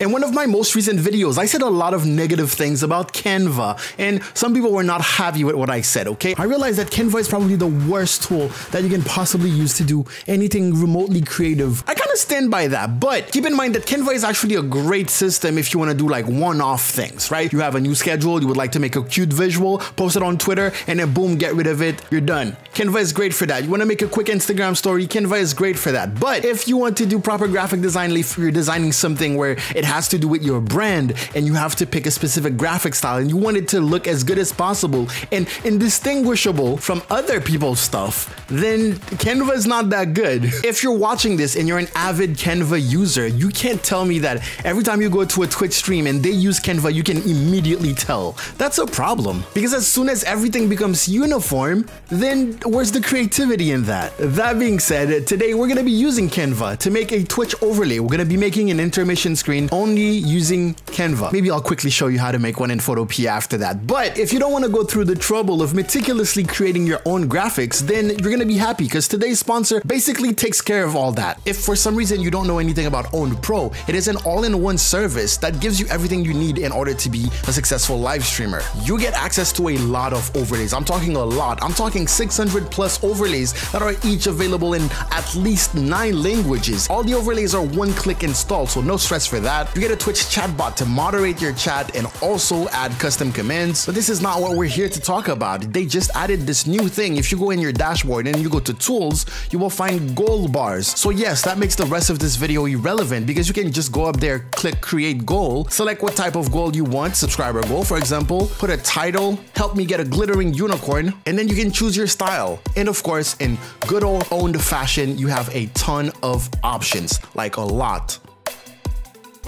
In one of my most recent videos, I said a lot of negative things about Canva, and some people were not happy with what I said, okay? I realized that Canva is probably the worst tool that you can possibly use to do anything remotely creative. I kind of stand by that, but keep in mind that Canva is actually a great system if you want to do like one-off things, right? You have a new schedule, you would like to make a cute visual, post it on Twitter, and then boom, get rid of it, you're done. Canva is great for that. You want to make a quick Instagram story, Canva is great for that. But if you want to do proper graphic design, if you're designing something where it has to do with your brand and you have to pick a specific graphic style and you want it to look as good as possible and indistinguishable from other people's stuff, then Canva is not that good. If you're watching this and you're an avid Canva user, you can't tell me that every time you go to a Twitch stream and they use Canva, you can immediately tell. That's a problem, because as soon as everything becomes uniform, then where's the creativity in that? That being said, today we're going to be using Canva to make a Twitch overlay. We're going to be making an intermission screen only using Canva. Maybe I'll quickly show you how to make one in Photopea after that. But if you don't want to go through the trouble of meticulously creating your own graphics, then you're going to be happy because today's sponsor basically takes care of all that. If for some reason you don't know anything about OWN3D Pro, it is an all-in-one service that gives you everything you need in order to be a successful live streamer. You get access to a lot of overlays. I'm talking a lot. I'm talking 600 plus overlays that are each available in at least 9 languages. All the overlays are one-click install, so no stress for that. You get a Twitch chatbot to moderate your chat and also add custom commands. But this is not what we're here to talk about. They just added this new thing. If you go in your dashboard and you go to tools, you will find goal bars. So yes, that makes the rest of this video irrelevant because you can just go up there, click create goal, select what type of goal you want, subscriber goal for example, put a title, help me get a glittering unicorn, and then you can choose your style. And of course, in good old owned fashion, you have a ton of options, like a lot.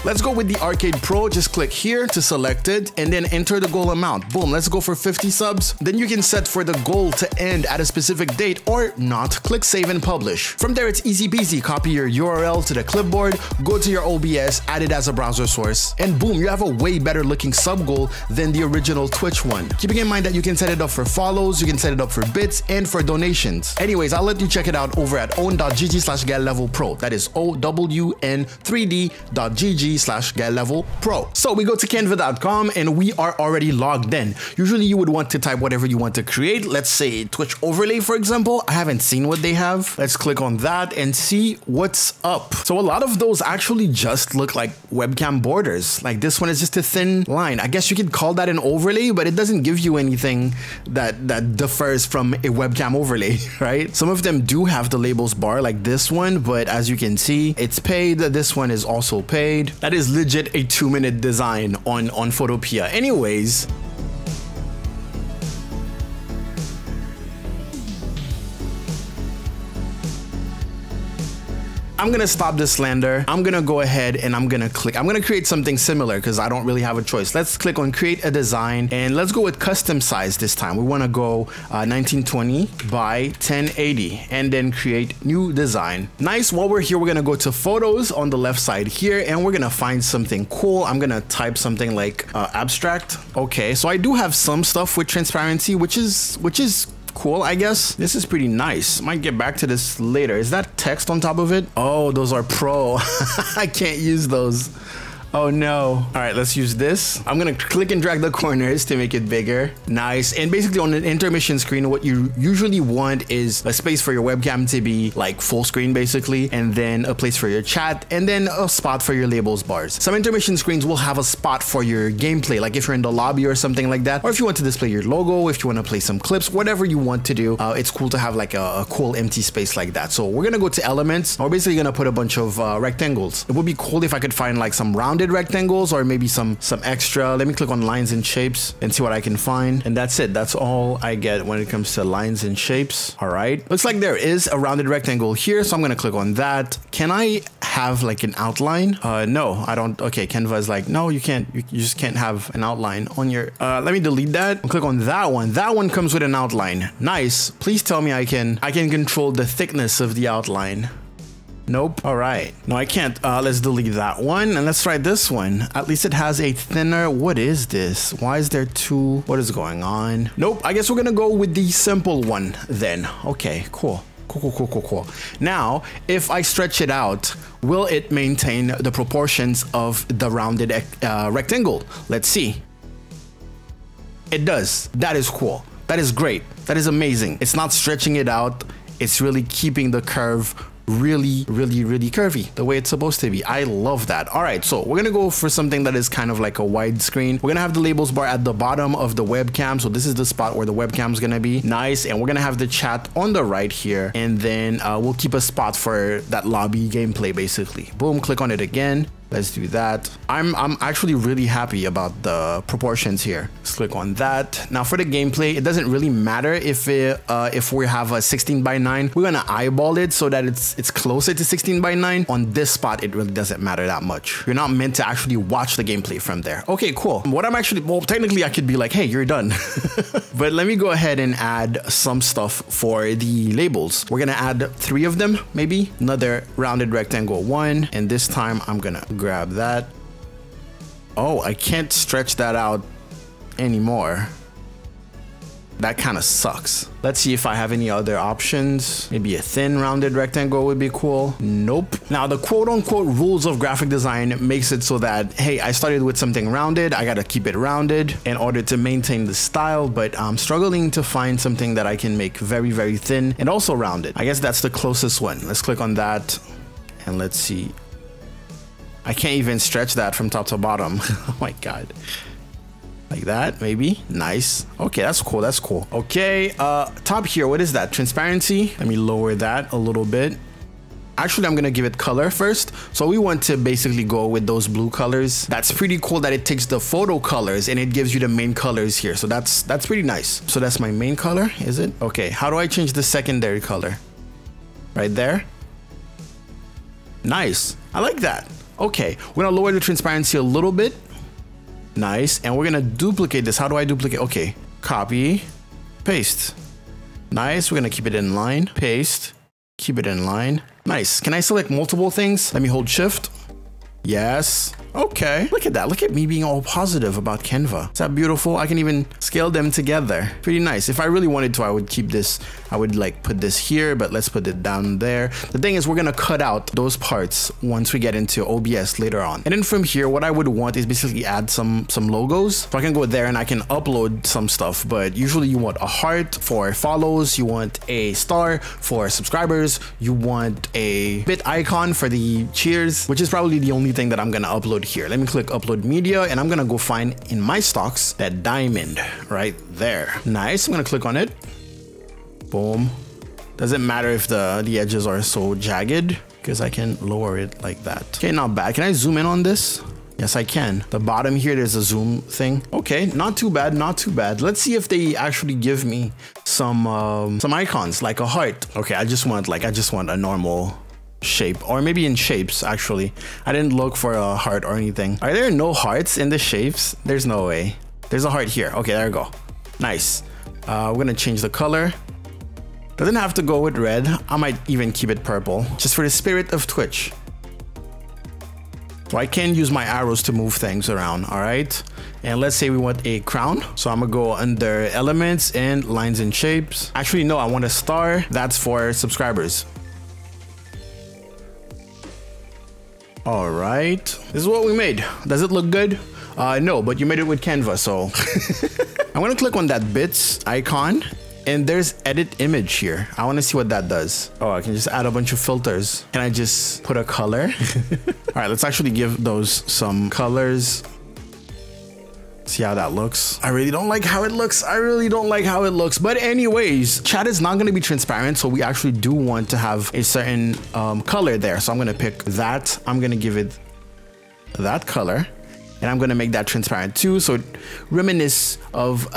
Let's go with the Arcade Pro. Just click here to select it and then enter the goal amount. Boom, let's go for 50 subs. Then you can set for the goal to end at a specific date or not. Click save and publish. From there, it's easy peasy. Copy your URL to the clipboard, go to your OBS, add it as a browser source, and boom, you have a way better looking sub goal than the original Twitch one. Keeping in mind that you can set it up for follows, you can set it up for bits and for donations. Anyways, I'll let you check it out over at own.gg/getlevelpro. That is own3d.gg/getlevelpro. So we go to canva.com and we are already logged in. Usually you would want to type whatever you want to create. Let's say Twitch overlay, for example. I haven't seen what they have. Let's click on that and see what's up. So a lot of those actually just look like webcam borders. Like this one is just a thin line. I guess you could call that an overlay, but it doesn't give you anything that differs from a webcam overlay, right? Some of them do have the labels bar like this one, but as you can see, it's paid. This one is also paid. That is legit a 2-minute design on Photopea. Anyways, I'm gonna stop this slander. I'm gonna go ahead and I'm gonna create something similar because I don't really have a choice. Let's click on create a design and let's go with custom size this time. We wanna go 1920 by 1080 and then create new design. Nice, while we're here, we're gonna go to photos on the left side here and we're gonna find something cool. I'm gonna type something like abstract. Okay, so I do have some stuff with transparency, which is cool, I guess. This is pretty nice. Might get back to this later. Is that text on top of it? Oh, those are pro. I can't use those. Oh no. All right, let's use this. I'm gonna click and drag the corners to make it bigger. Nice. And basically on an intermission screen, what you usually want is a space for your webcam to be like full screen basically, and then a place for your chat, and then a spot for your labels bars. Some intermission screens will have a spot for your gameplay, like if you're in the lobby or something like that, or if you want to display your logo, if you want to play some clips, whatever you want to do. It's cool to have like a cool empty space like that. So we're gonna go to elements. We're basically gonna put a bunch of rectangles. It would be cool if I could find like some round rectangles or maybe some extra. Let me click on lines and shapes and see what I can find. And that's it. That's all I get when it comes to lines and shapes. All right. Looks like there is a rounded rectangle here. So I'm going to click on that. Can I have like an outline? No, I don't. Okay. Canva is like, no, you can't. You just can't have an outline on your, let me delete that. I'll click on that one. That one comes with an outline. Nice. Please tell me I can control the thickness of the outline. Nope. All right. No, I can't. Let's delete that one and let's try this one. At least it has a thinner. What is this? Why is there two? What is going on? Nope. I guess we're going to go with the simple one then. Okay, cool. Cool. Now, if I stretch it out, will it maintain the proportions of the rounded rectangle? Let's see. It does. That is cool. That is great. That is amazing. It's not stretching it out. It's really keeping the curve really curvy the way it's supposed to be. I love that. All right, so we're gonna go for something that is kind of like a widescreen. We're gonna have the labels bar at the bottom of the webcam. So this is the spot where the webcam's gonna be. Nice. And we're gonna have the chat on the right here. And then we'll keep a spot for that lobby gameplay, basically. Boom, click on it again. Let's do that. I'm actually really happy about the proportions here. Let's click on that. Now for the gameplay, it doesn't really matter if we have a 16:9. We're gonna eyeball it so that it's closer to 16:9. On this spot, it really doesn't matter that much. You're not meant to actually watch the gameplay from there. Okay, cool. What I'm actually, well, technically I could be like, hey, you're done. But let me go ahead and add some stuff for the labels. We're gonna add 3 of them, maybe. Another rounded rectangle 1. And this time I'm gonna grab that. Oh, I can't stretch that out anymore. That kind of sucks. Let's see if I have any other options. Maybe a thin rounded rectangle would be cool. Nope. Now the quote unquote rules of graphic design makes it so that, hey, I started with something rounded. I got to keep it rounded in order to maintain the style, but I'm struggling to find something that I can make very thin and also rounded. I guess that's the closest one. Let's click on that and let's see. I can't even stretch that from top to bottom. Oh my God. Like that, maybe. Nice. Okay, that's cool. That's cool. Okay, top here. What is that? Transparency. Let me lower that a little bit. Actually, I'm going to give it color first. So we want to basically go with those blue colors. That's pretty cool that it takes the photo colors and it gives you the main colors here. So that's pretty nice. So that's my main color, is it? Okay, how do I change the secondary color? Right there. Nice. I like that. Okay, we're gonna lower the transparency a little bit. Nice, and we're gonna duplicate this. How do I duplicate? Okay, copy, paste. Nice, we're gonna keep it in line. Paste, keep it in line. Nice, can I select multiple things? Let me hold shift. Yes, okay. Look at that, look at me being all positive about Canva. Is that beautiful? I can even scale them together. Pretty nice. If I really wanted to, I would keep this. I would like put this here, but let's put it down there. The thing is, we're gonna cut out those parts once we get into OBS later on. And then from here, what I would want is basically add some logos. So I can go there and I can upload some stuff, but usually you want a heart for follows, you want a star for subscribers, you want a bit icon for the cheers, which is probably the only thing that I'm gonna upload here. Let me click upload media and I'm gonna go find in my stocks that diamond right there. Nice, I'm gonna click on it. Boom. Doesn't matter if the edges are so jagged because I can lower it like that. Okay, not bad. Can I zoom in on this? Yes, I can. The bottom here, there's a zoom thing. Okay, not too bad, not too bad. Let's see if they actually give me some icons like a heart. Okay, I just want a normal shape, or maybe in shapes. Actually, I didn't look for a heart or anything. Are there no hearts in the shapes? There's no way. There's a heart here. Okay, there we go. Nice. We're gonna change the color. Doesn't have to go with red. I might even keep it purple just for the spirit of Twitch. So I can use my arrows to move things around. All right, and let's say we want a crown. So I'm gonna go under elements and lines and shapes. Actually, no, I want a star. That's for subscribers. All right, this is what we made. Does it look good? No, but you made it with Canva, so. I'm gonna click on that bits icon and there's edit image here. I wanna see what that does. Oh, I can just add a bunch of filters. Can I just put a color? All right, let's actually give those some colors. See how that looks. I really don't like how it looks. I really don't like how it looks. But anyways, chat is not going to be transparent. So we actually do want to have a certain color there. So I'm going to pick that. I'm going to give it that color. And I'm going to make that transparent too. So reminisce of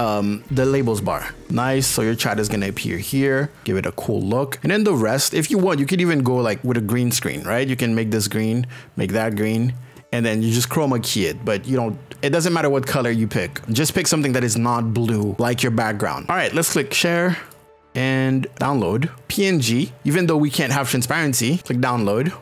the labels bar. Nice. So your chat is going to appear here. Give it a cool look. And then the rest, if you want, you could even go like with a green screen, right? You can make this green, make that green. And then you just chroma key it, but you don't, it doesn't matter what color you pick. Just pick something that is not blue, like your background. All right, let's click share and download PNG. Even though we can't have transparency, click download.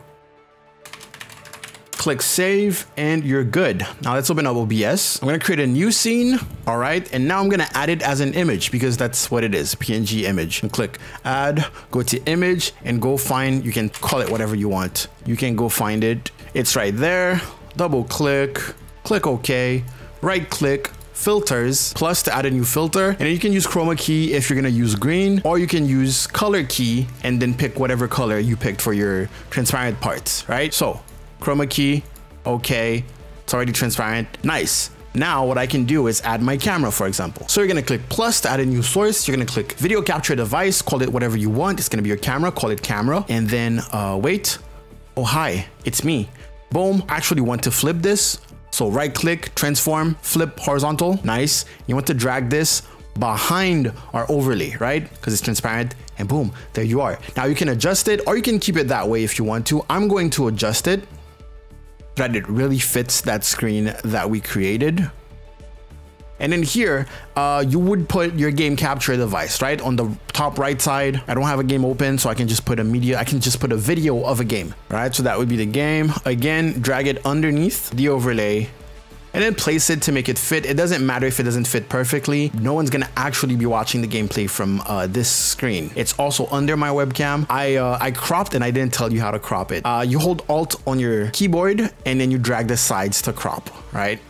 click save, and you're good. Now let's open up OBS. I'm gonna create a new scene, all right? And now I'm gonna add it as an image because that's what it is, PNG image. And click add, go to image and go find, you can call it whatever you want. You can go find it. It's right there. Double click, click OK, right click, filters, plus to add a new filter. And then you can use chroma key if you're gonna use green, or you can use color key and then pick whatever color you picked for your transparent parts, right? So chroma key, okay, it's already transparent, nice. Now what I can do is add my camera, for example. So you're gonna click plus to add a new source. You're gonna click video capture device, call it whatever you want. It's gonna be your camera, call it camera. And then wait, oh hi, it's me. Boom, I actually want to flip this. So right click, transform, flip horizontal, nice. You want to drag this behind our overlay, right? Because it's transparent, and boom, there you are. Now you can adjust it, or you can keep it that way if you want to. I'm going to adjust it so that it really fits that screen that we created. And then here, you would put your game capture device, right? On the top right side. I don't have a game open, so I can just put a media, I can just put a video of a game, right? So that would be the game. Again, drag it underneath the overlay and then place it to make it fit. It doesn't matter if it doesn't fit perfectly. No one's gonna actually be watching the gameplay from this screen. It's also under my webcam. I cropped and I didn't tell you how to crop it. You hold Alt on your keyboard and then you drag the sides to crop, right?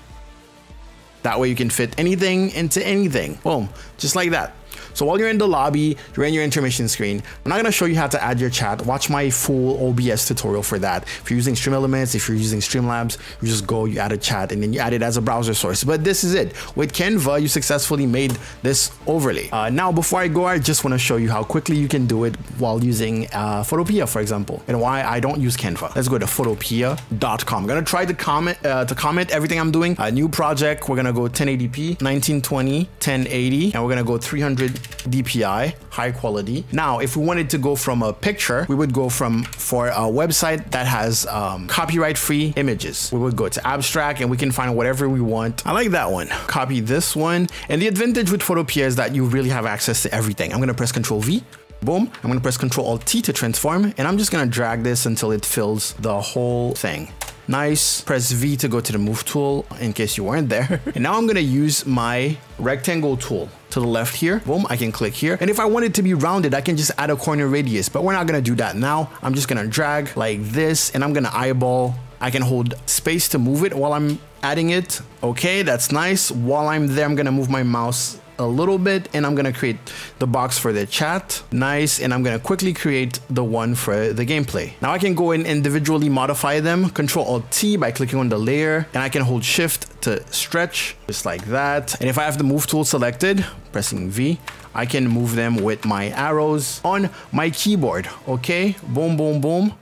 That way you can fit anything into anything. Boom, just like that. So while you're in the lobby, you're in your intermission screen. I'm not gonna show you how to add your chat. Watch my full OBS tutorial for that. If you're using StreamElements, if you're using StreamLabs, you just go, you add a chat, and then you add it as a browser source. But this is it. With Canva, you successfully made this overlay. Now, before I go, I just wanna show you how quickly you can do it while using Photopea, for example, and why I don't use Canva. Let's go to photopea.com. I'm gonna try to comment everything I'm doing. A new project, we're gonna go 1080p, 1920, 1080, and we're gonna go 300 DPI, high quality. Now, if we wanted to go from a picture, we would go from, for a website that has copyright-free images, we would go to abstract and we can find whatever we want. I like that one. Copy this one. And the advantage with Photopea is that you really have access to everything. I'm gonna press Ctrl V. Boom, I'm gonna press Ctrl Alt T to transform, and I'm just gonna drag this until it fills the whole thing. Nice. Press V to go to the move tool in case you weren't there. And now I'm gonna use my rectangle tool to the left here. Boom, I can click here. And if I want it to be rounded, I can just add a corner radius, but we're not gonna do that now. I'm just gonna drag like this and I'm gonna eyeball. I can hold space to move it while I'm adding it. Okay, that's nice. While I'm there, I'm gonna move my mouse a little bit and I'm gonna create the box for the chat. Nice, and I'm gonna quickly create the one for the gameplay. Now I can go and individually modify them. Control Alt T by clicking on the layer, and I can hold Shift to stretch, just like that. And if I have the move tool selected, pressing V, I can move them with my arrows on my keyboard. Okay, boom, boom, boom.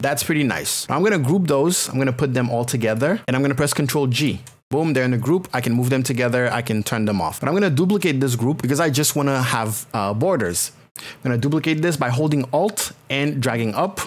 That's pretty nice. I'm gonna group those. I'm gonna put them all together and I'm gonna press Control G. Boom, they're in a group. I can move them together. I can turn them off. But I'm gonna duplicate this group because I just wanna have borders. I'm gonna duplicate this by holding Alt and dragging up.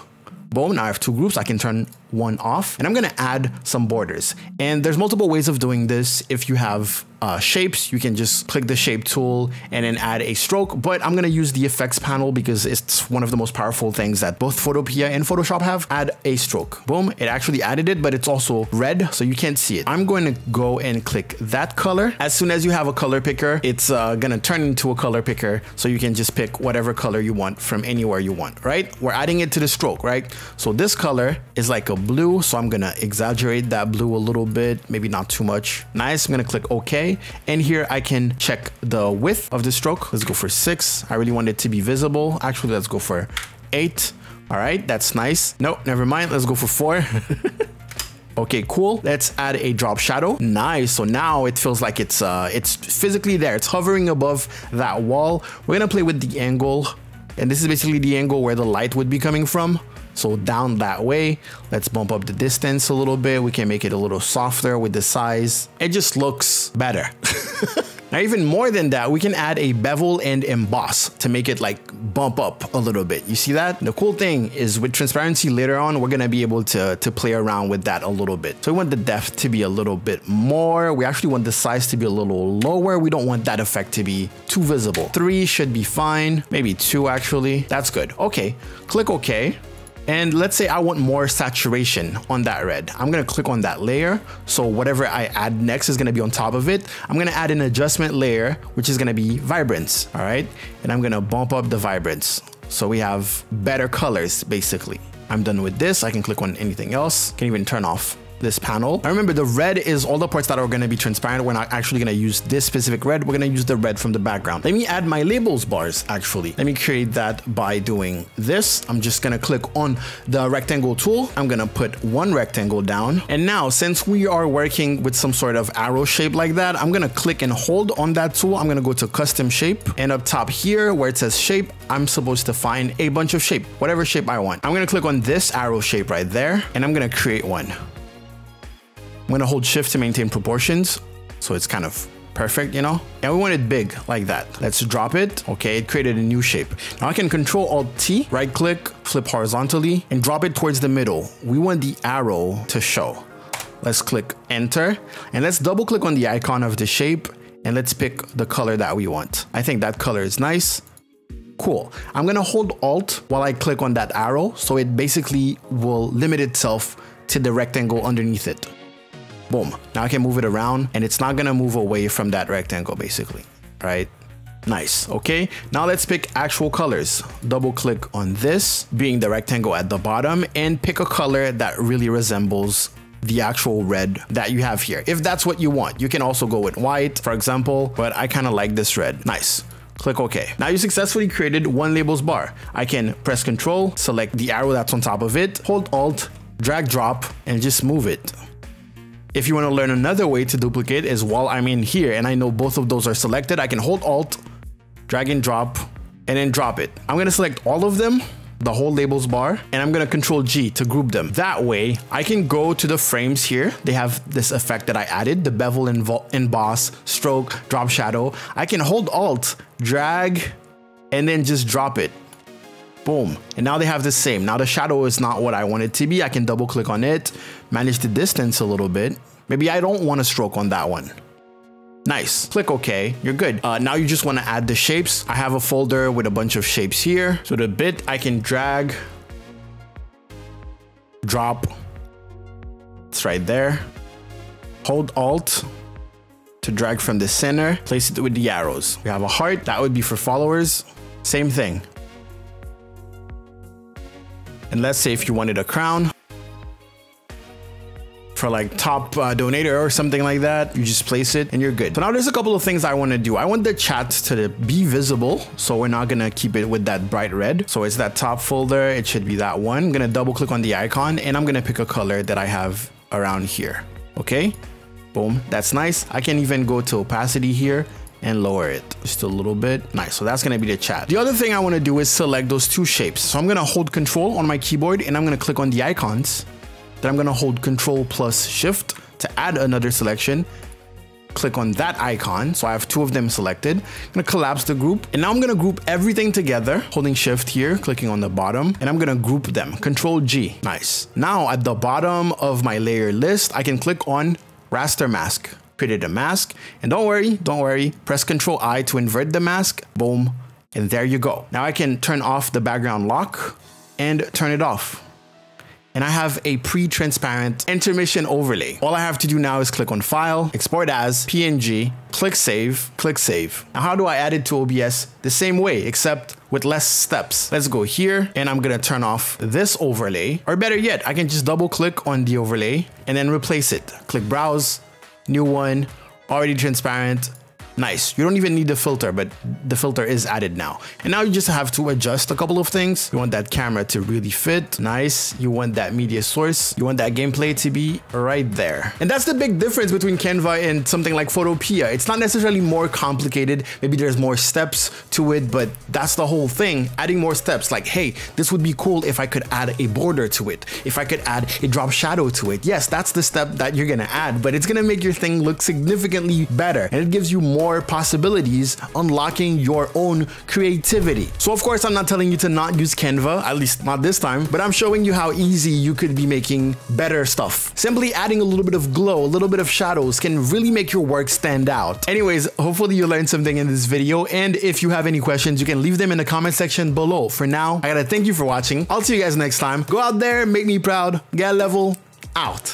Boom, now I have two groups. I can turn one off and I'm gonna add some borders. And there's multiple ways of doing this. If you have shapes, you can just click the shape tool and then add a stroke. But I'm gonna use the effects panel because it's one of the most powerful things that both Photopea and Photoshop have. Add a stroke. Boom, it actually added it, but it's also red, so you can't see it. I'm going to go and click that color. As soon as you have a color picker, it's gonna turn into a color picker, so you can just pick whatever color you want from anywhere you want, right? We're adding it to the stroke, right? So this color is like a blue, so I'm gonna exaggerate that blue a little bit, maybe not too much. Nice, I'm gonna click OK, and here I can check the width of the stroke. Let's go for 6. I really want it to be visible. Actually, let's go for 8. All right, that's nice. No, never mind. Let's go for 4. Okay, cool. Let's add a drop shadow. Nice. So now it feels like it's physically there. It's hovering above that wall. We're gonna play with the angle, and this is basically the angle where the light would be coming from. So down that way, let's bump up the distance a little bit. We can make it a little softer with the size. It just looks better. Now, even more than that, we can add a bevel and emboss to make it like bump up a little bit. You see that? The cool thing is with transparency later on, we're gonna be able to play around with that a little bit. So we want the depth to be a little bit more. We actually want the size to be a little lower. We don't want that effect to be too visible. 3 should be fine. Maybe 2 actually. That's good. Okay, click OK. And let's say I want more saturation on that red. I'm gonna click on that layer. So whatever I add next is gonna be on top of it. I'm gonna add an adjustment layer, which is gonna be vibrance, all right? And I'm gonna bump up the vibrance. So we have better colors, basically. I'm done with this. I can click on anything else. Can even turn off this panel. Now remember, the red is all the parts that are gonna be transparent. We're not actually gonna use this specific red. We're gonna use the red from the background. Let me add my labels bars, actually. Let me create that by doing this. I'm just gonna click on the rectangle tool. I'm gonna put one rectangle down. And now, since we are working with some sort of arrow shape like that, I'm gonna click and hold on that tool. I'm gonna go to custom shape. And up top here, where it says shape, I'm supposed to find a bunch of shape, whatever shape I want. I'm gonna click on this arrow shape right there, and I'm gonna create one. I'm gonna hold shift to maintain proportions. So it's kind of perfect, you know? And we want it big like that. Let's drop it. Okay, it created a new shape. Now I can control alt T, right click, flip horizontally, and drop it towards the middle. We want the arrow to show. Let's click enter, and let's double click on the icon of the shape, and let's pick the color that we want. I think that color is nice. Cool. I'm gonna hold alt while I click on that arrow, so it basically will limit itself to the rectangle underneath it. Boom. Now I can move it around and it's not gonna move away from that rectangle basically, right? Nice. Okay, now let's pick actual colors. Double click on this being the rectangle at the bottom and pick a color that really resembles the actual red that you have here. If that's what you want, you can also go with white, for example, but I kind of like this red. Nice. Click OK. Now you successfully created one labels bar. I can press Control, select the arrow that's on top of it, hold Alt, drag drop, and just move it. If you want to learn another way to duplicate is while I'm in here and I know both of those are selected, I can hold alt, drag and drop, and then drop it. I'm going to select all of them, the whole labels bar, and I'm going to control G to group them. That way I can go to the frames here. They have this effect that I added, the bevel, emboss, stroke, drop shadow. I can hold alt, drag, and then just drop it. Boom. And now they have the same. Now the shadow is not what I want it to be. I can double click on it, manage the distance a little bit. Maybe I don't want a stroke on that one. Nice. Click OK. You're good. Now you just want to add the shapes. I have a folder with a bunch of shapes here. So the bit I can drag, drop. It's right there. Hold alt to drag from the center. Place it with the arrows. We have a heart. That would be for followers. Same thing. And let's say if you wanted a crown for like top donator or something like that, you just place it and you're good. So now there's a couple of things I want to do. I want the chat to be visible. So we're not going to keep it with that bright red. So it's that top folder. It should be that one. I'm going to double click on the icon and I'm going to pick a color that I have around here. Okay, boom. That's nice. I can even go to opacity here and lower it just a little bit. Nice. So that's going to be the chat. The other thing I want to do is select those two shapes. So I'm going to hold control on my keyboard and I'm going to click on the icons. Then I'm going to hold control plus shift to add another selection. Click on that icon. So I have two of them selected. I'm going to collapse the group and now I'm going to group everything together. Holding shift here, clicking on the bottom, and I'm going to group them. Control G. Nice. Now at the bottom of my layer list, I can click on raster mask. Created a mask, and don't worry, press Ctrl I to invert the mask, boom, and there you go. Now I can turn off the background lock and turn it off. And I have a pre-transparent intermission overlay. All I have to do now is click on File, Export as, PNG, click Save, click Save. Now how do I add it to OBS? The same way, except with less steps. Let's go here and I'm gonna turn off this overlay, or better yet, I can just double click on the overlay and then replace it. Click Browse, new one, already transparent. Nice. You don't even need the filter, but the filter is added now. And now you just have to adjust a couple of things. You want that camera to really fit. Nice. You want that media source. You want that gameplay to be right there. And that's the big difference between Canva and something like Photopea. It's not necessarily more complicated. Maybe there's more steps to it, but that's the whole thing. Adding more steps like, hey, this would be cool if I could add a border to it. If I could add a drop shadow to it. Yes, that's the step that you're going to add, but it's going to make your thing look significantly better. And it gives you more more possibilities, unlocking your own creativity. So of course, I'm not telling you to not use Canva, at least not this time, but I'm showing you how easy you could be making better stuff. Simply adding a little bit of glow, a little bit of shadows can really make your work stand out. Anyways, hopefully you learned something in this video, and if you have any questions, you can leave them in the comment section below. For now, I gotta thank you for watching. I'll see you guys next time. Go out there, make me proud, get level, out.